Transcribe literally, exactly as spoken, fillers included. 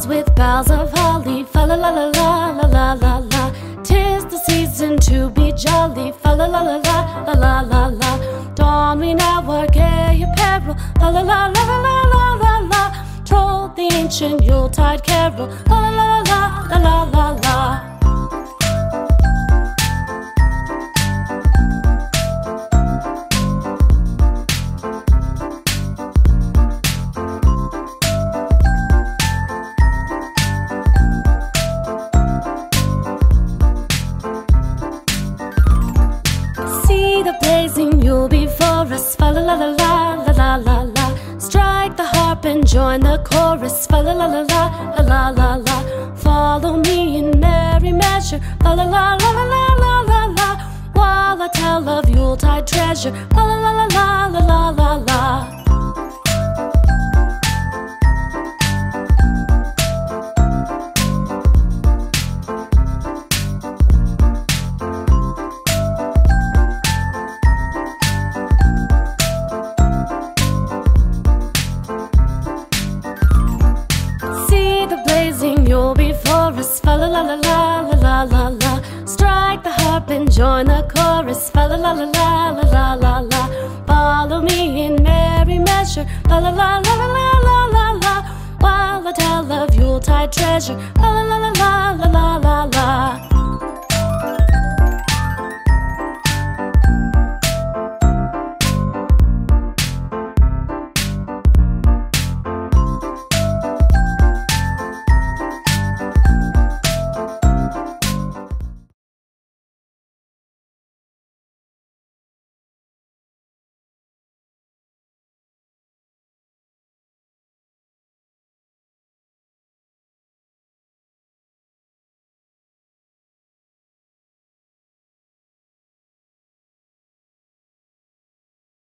walls with boughs of holly. Fa la la la la la la la la. Tis the season to be jolly. Fa la la la la la la la la. Don we now our gay apparel. La la la la la la la la. Troll the ancient Yuletide carol. La la la la la la la la. You'll be for us, fa la la la la la la la. Strike the harp and join the chorus, fa la la la la la la la. Follow me in merry measure, fa la la la la la la la. While I tell of Yuletide treasure, fa la la la la la la la. Join the chorus, fa la la la la la la la. Follow me in merry measure, fa la la la la la la la. While I tell of Yuletide treasure, fa la la la la la la la.